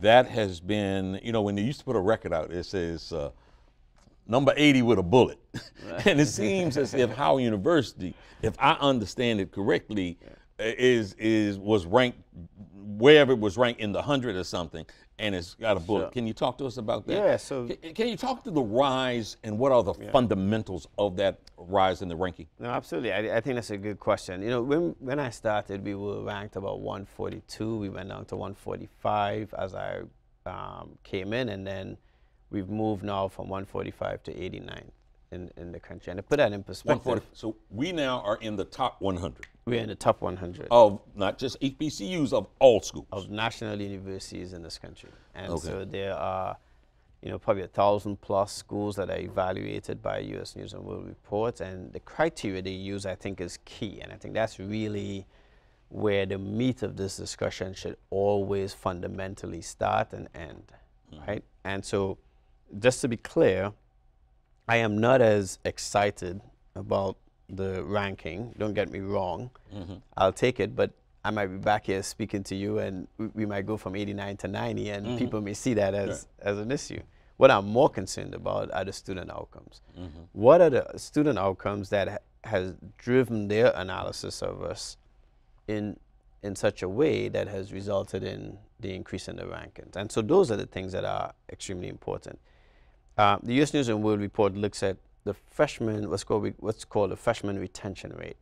that has been, you know, when they used to put a record out, it says uh, number eighty with a bullet. Right. And it seems as if Howard University, if I understand it correctly, yeah. is is was ranked wherever it was ranked in the hundred or something, and it's got a bullet. Sure. Can you talk to us about that? Yeah. So can, can you talk to the rise and what are the yeah. fundamentals of that rise in the ranking? No, absolutely. I, I think that's a good question. You know, when when I started, we were ranked about one forty-two. We went down to one forty-five as I um, came in, and then we've moved now from one forty-five to eighty-nine. In, in the country. And to put that in perspective, so we now are in the top one hundred. We're in the top one hundred of not just H B C Us, of all schools, of national universities in this country. And okay. so there are, you know, probably a thousand plus schools that are evaluated by U S News and World Report, and the criteria they use, I think, is key. And I think that's really where the meat of this discussion should always fundamentally start and end, mm-hmm. right? And so, just to be clear, I am not as excited about the ranking, don't get me wrong. Mm-hmm. I'll take it, but I might be back here speaking to you and we, we might go from eighty-nine to ninety, and mm-hmm. people may see that as, yeah. as an issue. What I'm more concerned about are the student outcomes. Mm-hmm. What are the student outcomes that ha has driven their analysis of us in, in such a way that has resulted in the increase in the rankings? And so those are the things that are extremely important. Uh, the U S News and World Report looks at the freshman, what's called, what's called the freshman retention rate.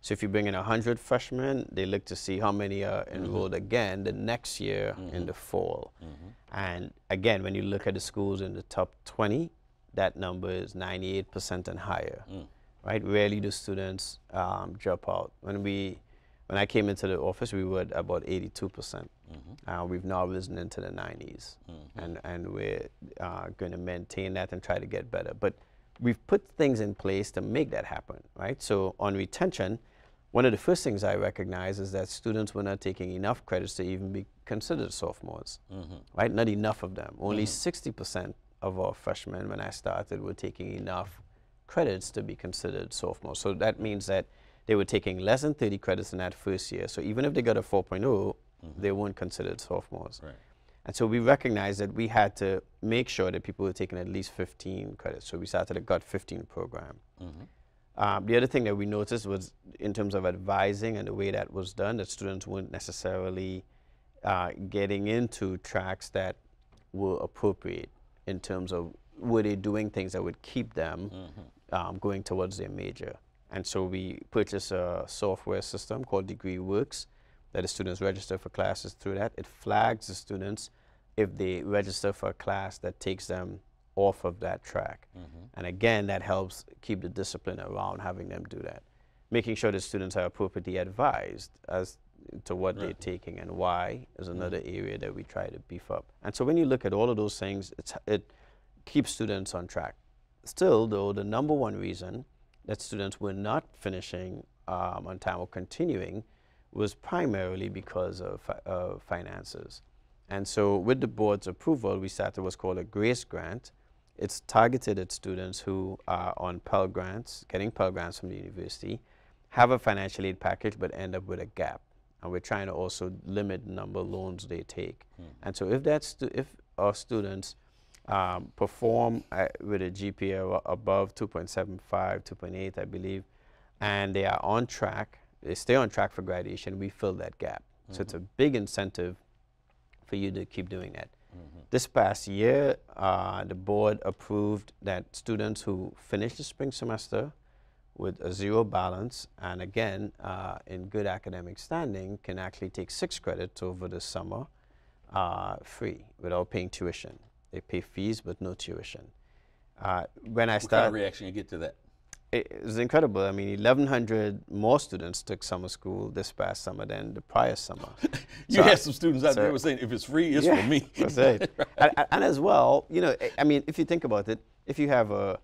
So if you bring in one hundred freshmen, they look to see how many are enrolled mm-hmm. again the next year mm-hmm. in the fall. Mm-hmm. And again, when you look at the schools in the top twenty, that number is ninety-eight percent and higher, mm. right? Rarely do students um, drop out. When we, when I came into the office, we were at about eighty-two percent. Mm-hmm. uh, we've now risen into the nineties, mm-hmm. and, and we're uh, going to maintain that and try to get better. But we've put things in place to make that happen, right? So on retention, one of the first things I recognize is that students were not taking enough credits to even be considered sophomores, mm-hmm. right? Not enough of them. Only sixty percent mm-hmm. of our freshmen when I started were taking enough credits to be considered sophomores. So that means that they were taking less than thirty credits in that first year. So even if they got a four point oh, Mm-hmm. they weren't considered sophomores. Right. And so we recognized that we had to make sure that people were taking at least fifteen credits. So we started a GOT fifteen program. Mm-hmm. um, the other thing that we noticed was in terms of advising and the way that was done, that students weren't necessarily uh, getting into tracks that were appropriate in terms of were they doing things that would keep them mm-hmm. um, going towards their major. And so we purchased a software system called DegreeWorks that the students register for classes through that. It flags the students if they register for a class that takes them off of that track. Mm-hmm. And again, that helps keep the discipline around having them do that. Making sure the students are appropriately advised as to what right. they're taking and why is another mm-hmm. area that we try to beef up. And so when you look at all of those things, it's, it keeps students on track. Still though, the number one reason that students were not finishing um, on time or continuing was primarily because of fi uh, finances. And so with the board's approval, we started what's called a GRACE grant. It's targeted at students who are on Pell Grants, getting Pell Grants from the university, have a financial aid package, but end up with a gap. And we're trying to also limit the number of loans they take. Mm-hmm. And so if, that's if our students um, perform at, with a G P A above two point seven five, two point eight, I believe, and they are on track, they stay on track for graduation, we fill that gap. Mm-hmm. So it's a big incentive for you to keep doing that. Mm-hmm. This past year, uh, the board approved that students who finish the spring semester with a zero balance, and again, uh, in good academic standing, can actually take six credits over the summer uh, free, without paying tuition. They pay fees, but no tuition. Uh, when I started- What kind of reaction you get to that? It was incredible. I mean, eleven hundred more students took summer school this past summer than the prior summer. you so had I, some students out so there who were saying, if it's free, it's yeah, for me. That's right. and, and as well, you know, I mean, if you think about it, if you have a,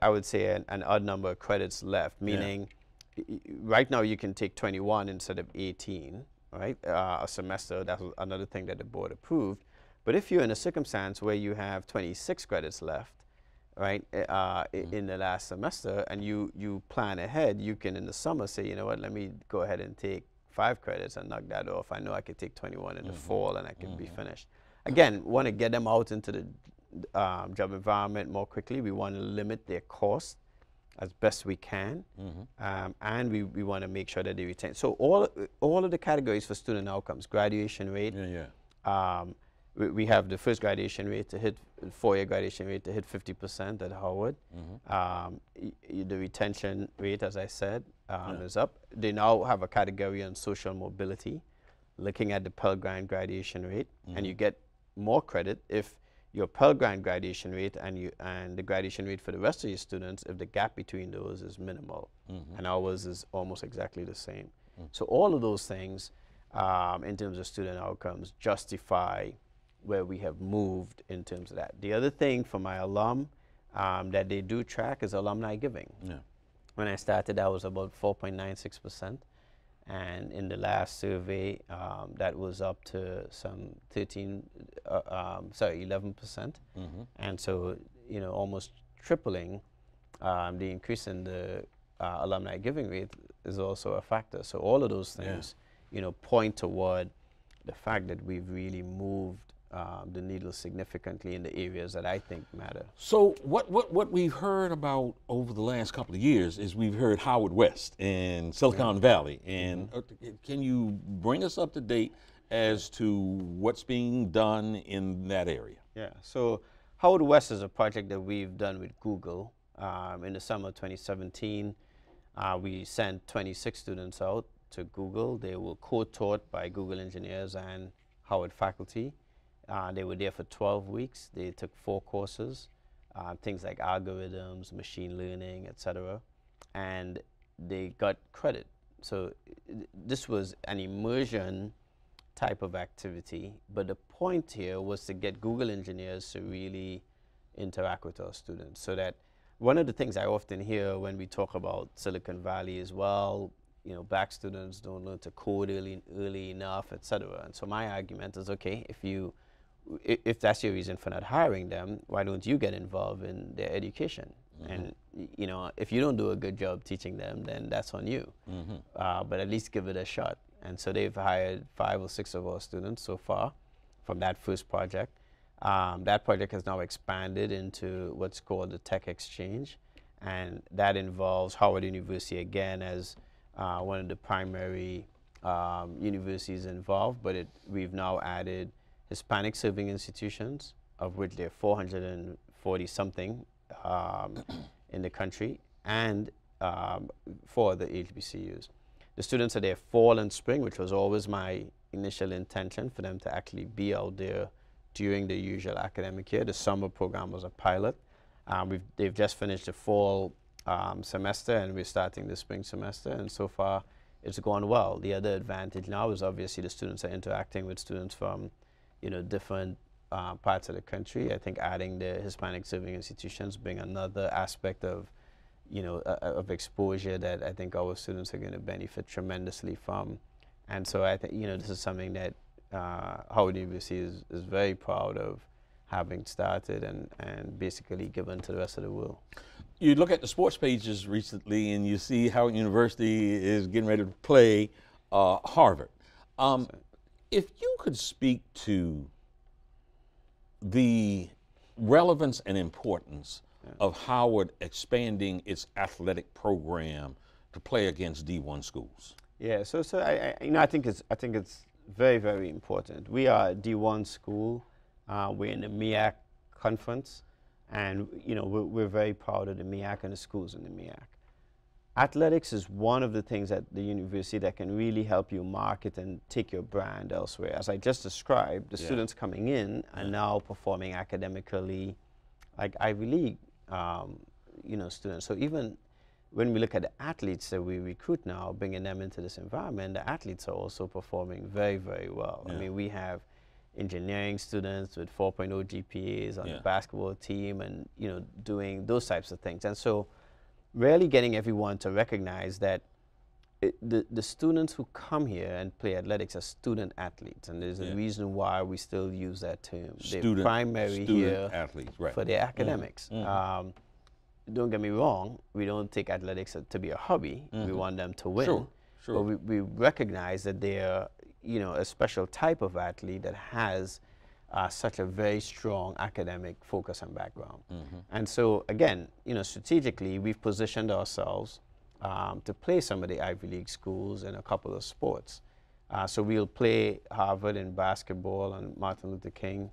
I would say an, an odd number of credits left, meaning yeah. right now you can take twenty-one instead of eighteen, right? Uh, a semester, that's another thing that the board approved. But if you're in a circumstance where you have twenty-six credits left, right, uh, mm-hmm. in the last semester, and you, you plan ahead, you can in the summer say, you know what, let me go ahead and take five credits and knock that off. I know I could take twenty-one in mm-hmm. the fall and I can mm-hmm. be finished. Again, want to get them out into the um, job environment more quickly. We want to limit their cost as best we can, mm-hmm. um, and we, we want to make sure that they retain. So all, all of the categories for student outcomes, graduation rate, yeah, yeah. Um, we, we have the first graduation rate to hit, four-year graduation rate to hit fifty percent at Howard. Mm-hmm. um, y y the retention rate, as I said, um, yeah. is up. They now have a category on social mobility, looking at the Pell Grant graduation rate, mm-hmm. and you get more credit if your Pell Grant graduation rate and you and the graduation rate for the rest of your students, if the gap between those is minimal, mm-hmm. and ours is almost exactly the same. Mm-hmm. So all of those things, um, in terms of student outcomes, justify where we have moved in terms of that. The other thing for my alum um, that they do track is alumni giving. Yeah. When I started, that was about four point nine six percent. And in the last survey, um, that was up to some thirteen, uh, um, sorry, eleven percent. Mm-hmm. And so, you know, almost tripling um, the increase in the uh, alumni giving rate is also a factor. So all of those things, yeah. you know, point toward the fact that we've really moved um, the needle significantly in the areas that I think matter. So what, what, what we've heard about over the last couple of years is we've heard Howard West and Silicon yeah. Valley. And mm-hmm. uh, can you bring us up to date as to what's being done in that area? Yeah, so Howard West is a project that we've done with Google. Um, in the summer of twenty seventeen, uh, we sent twenty-six students out to Google. They were co-taught by Google engineers and Howard faculty. Uh, they were there for twelve weeks. They took four courses, uh, things like algorithms, machine learning, et cetera, and they got credit. So this was an immersion type of activity, but the point here was to get Google engineers to really interact with our students. So that one of the things I often hear when we talk about Silicon Valley as well, you know, black students don't learn to code early, early enough, et cetera. And so my argument is, okay, if you, if that's your reason for not hiring them, why don't you get involved in their education? Mm-hmm. And, you know, if you don't do a good job teaching them, then that's on you. Mm-hmm. uh, but at least give it a shot. And so they've hired five or six of our students so far from that first project. Um, that project has now expanded into what's called the Tech Exchange. And that involves Howard University again as uh, one of the primary um, universities involved, but it, we've now added Hispanic serving institutions, of which there are four hundred forty something um, in the country, and um, four other H B C Us. The students are there fall and spring, which was always my initial intention for them to actually be out there during the usual academic year. The summer program was a pilot. Um, we've, they've just finished the fall um, semester, and we're starting the spring semester, and so far it's gone well. The other advantage now is obviously the students are interacting with students from you know, different uh, parts of the country. I think adding the Hispanic serving institutions being another aspect of, you know, uh, of exposure that I think our students are going to benefit tremendously from. And so I think, you know, this is something that uh, Howard University is, is very proud of having started and, and basically given to the rest of the world. You look at the sports pages recently and you see Howard University is getting ready to play uh, Harvard. Um, If you could speak to the relevance and importance yeah. of Howard expanding its athletic program to play against D one schools. Yeah, so so I, I you know I think it's I think it's very very important. We are a D one school. Uh, we're in the M E A C conference, and you know we're, we're very proud of the M E A C and the schools in the M E A C. Athletics is one of the things at the university that can really help you market and take your brand elsewhere. As I just described, the yeah. students coming in are now performing academically like Ivy League um, you know, students. So even when we look at the athletes that we recruit now, bringing them into this environment, the athletes are also performing very, very well. Yeah. I mean, we have engineering students with four point oh G P As on yeah. the basketball team and you know, doing those types of things. And so, really getting everyone to recognize that it, the, the students who come here and play athletics are student athletes, and there's a yeah. reason why we still use that term. Student, They're primary student here athletes, right. for their academics. Mm-hmm. um, don't get me wrong, we don't take athletics to be a hobby. Mm-hmm. We want them to win. Sure, sure. But we, we recognize that they're, you know, a special type of athlete that has uh, such a very strong academic focus and background. Mm-hmm. And so, again, you know, strategically, we've positioned ourselves um, to play some of the Ivy League schools in a couple of sports. Uh, so we'll play Harvard in basketball on Martin Luther King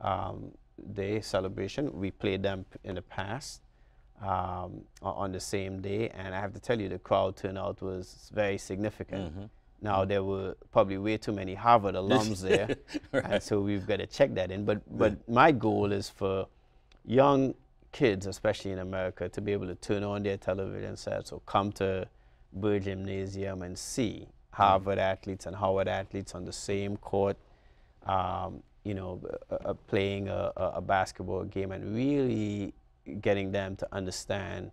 um, Day celebration. We played them in the past. Um, on the same day, and I have to tell you, the crowd turnout was very significant. Mm-hmm. Now there were probably way too many Harvard alums there, right. and so we've got to check that in. But but yeah. my goal is for young kids, especially in America, to be able to turn on their television sets or come to Bird Gymnasium and see Harvard mm-hmm. athletes and Howard athletes on the same court, um, you know, uh, uh, playing a, a basketball game, and really getting them to understand,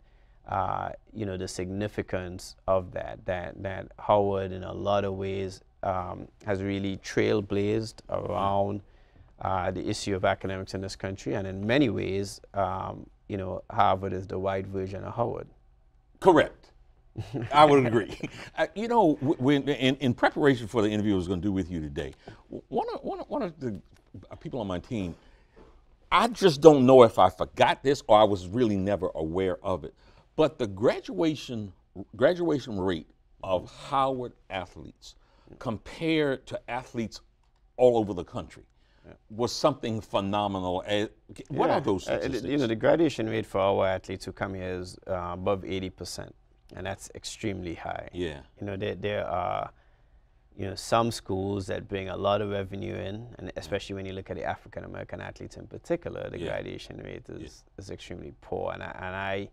uh, you know, the significance of that, that, that Howard in a lot of ways um, has really trailblazed around uh, the issue of academics in this country. And in many ways, um, you know, Harvard is the white version of Howard. Correct. I would agree. uh, you know, when, in, in preparation for the interview I was going to do with you today, one of, one of, one of the people on my team, I just don't know if I forgot this or I was really never aware of it, but the graduation graduation rate of Howard athletes compared to athletes all over the country was something phenomenal. Uh, what yeah. are those statistics? Uh, you know, the graduation rate for our athletes who come here is uh, above eighty percent, and that's extremely high. Yeah. You know, there, there are you know, some schools that bring a lot of revenue in, and especially when you look at the African-American athletes in particular, the yeah. graduation rate is, yeah. is extremely poor, and I, and I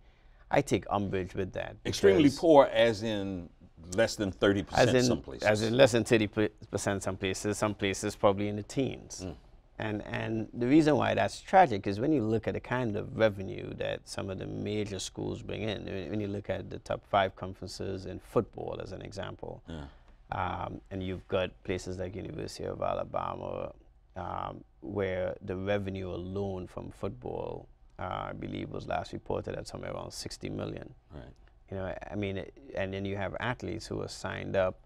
I take umbrage with that. Extremely poor as in less than thirty percent some places. As in less than thirty percent some places, some places probably in the teens. Mm. And, and the reason why that's tragic is when you look at the kind of revenue that some of the major schools bring in, when you look at the top five conferences in football as an example, yeah. Um, and you've got places like University of Alabama um, where the revenue alone from football, uh, I believe was last reported at somewhere around sixty million. Right. You know, I mean, it, and then you have athletes who are signed up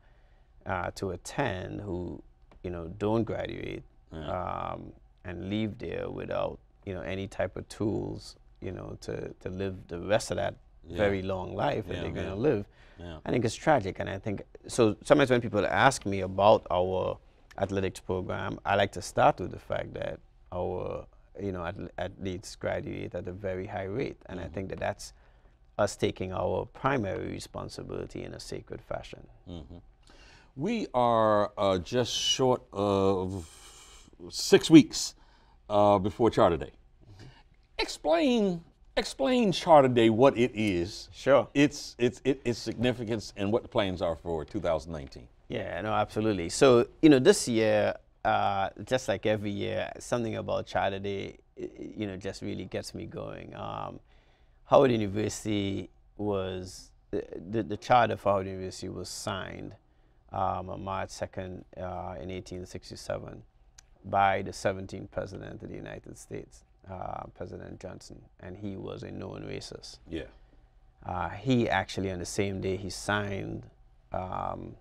uh, to attend who, you know, don't graduate right. um, and leave there without, you know, any type of tools, you know, to, to live the rest of that yeah. very long life yeah, that they're yeah. going to live. Yeah. I think it's tragic, and I think, so sometimes when people ask me about our athletics program, I like to start with the fact that our, you know, athletes graduate at a very high rate, and mm-hmm. I think that that's us taking our primary responsibility in a sacred fashion. Mm-hmm. We are uh, just short of six weeks uh, before Charter Day. Mm-hmm. Explain. Explain Charter Day, what it is, sure, its its its significance, and what the plans are for two thousand nineteen. Yeah, no, absolutely. So you know, this year, uh, just like every year, something about Charter Day, you know, just really gets me going. Um, Howard University was the, the the charter for Howard University was signed um, on March second uh, in eighteen sixty-seven by the seventeenth President of the United States. Uh, President Johnson, and he was a known racist. Yeah. Uh, he actually, on the same day, he signed um,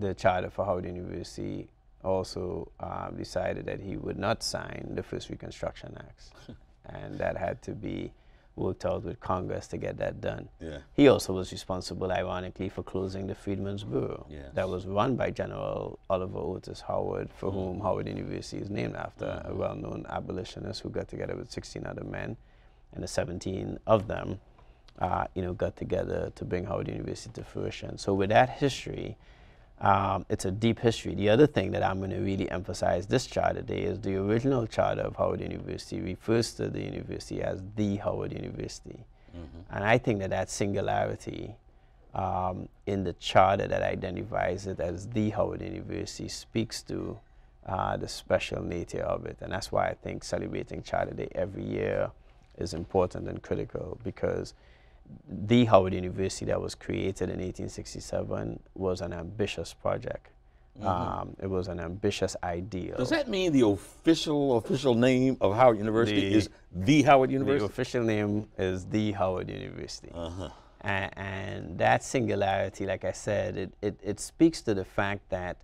the charter for Howard University, also uh, decided that he would not sign the first Reconstruction Acts. And that had to be worked out with Congress to get that done. Yeah. He also was responsible, ironically, for closing the Freedmen's Bureau yes. that was run by General Oliver Otis Howard, for mm-hmm. whom Howard University is named after, mm-hmm. a well-known abolitionist who got together with sixteen other men, and the seventeen of them, uh, you know, got together to bring Howard University to fruition. So with that history, um, it's a deep history. The other thing that I'm going to really emphasize this Charter Day is the original charter of Howard University refers to the university as the Howard University. Mm-hmm. And I think that that singularity um, in the charter that identifies it as the Howard University speaks to uh, the special nature of it. And that's why I think celebrating Charter Day every year is important and critical, because the Howard University that was created in eighteen sixty-seven was an ambitious project. Mm-hmm. um, it was an ambitious ideal. Does that mean the official, official name of Howard University the, is the Howard University? The official name is the Howard University. Uh-huh. and, and that singularity, like I said, it, it, it speaks to the fact that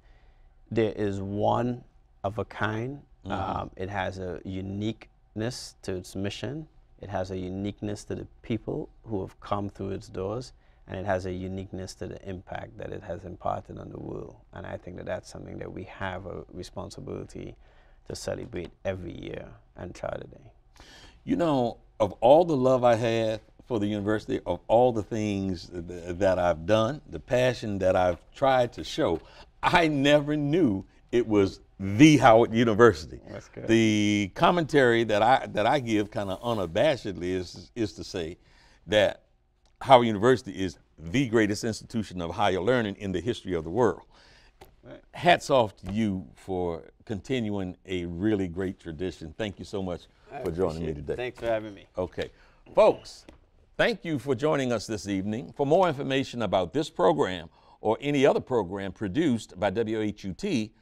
there is one of a kind. Mm-hmm. um, it has a uniqueness to its mission. It has a uniqueness to the people who have come through its doors, and it has a uniqueness to the impact that it has imparted on the world. And I think that that's something that we have a responsibility to celebrate every year and try today. You know, of all the love I had for the university, of all the things th that I've done, the passion that I've tried to show, I never knew it was the Howard University. That's good. The commentary that I that I give kind of unabashedly is is to say that Howard University is the greatest institution of higher learning in the history of the world. Right. Hats off to you for continuing a really great tradition. Thank you so much I for joining me today. It. Thanks for having me. Okay. Folks, thank you for joining us this evening. For more information about this program or any other program produced by W H U T,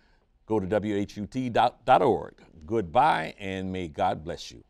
go to W H U T dot org. Goodbye, and may God bless you.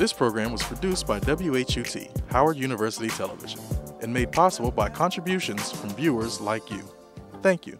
This program was produced by W H U T, Howard University Television, and made possible by contributions from viewers like you. Thank you.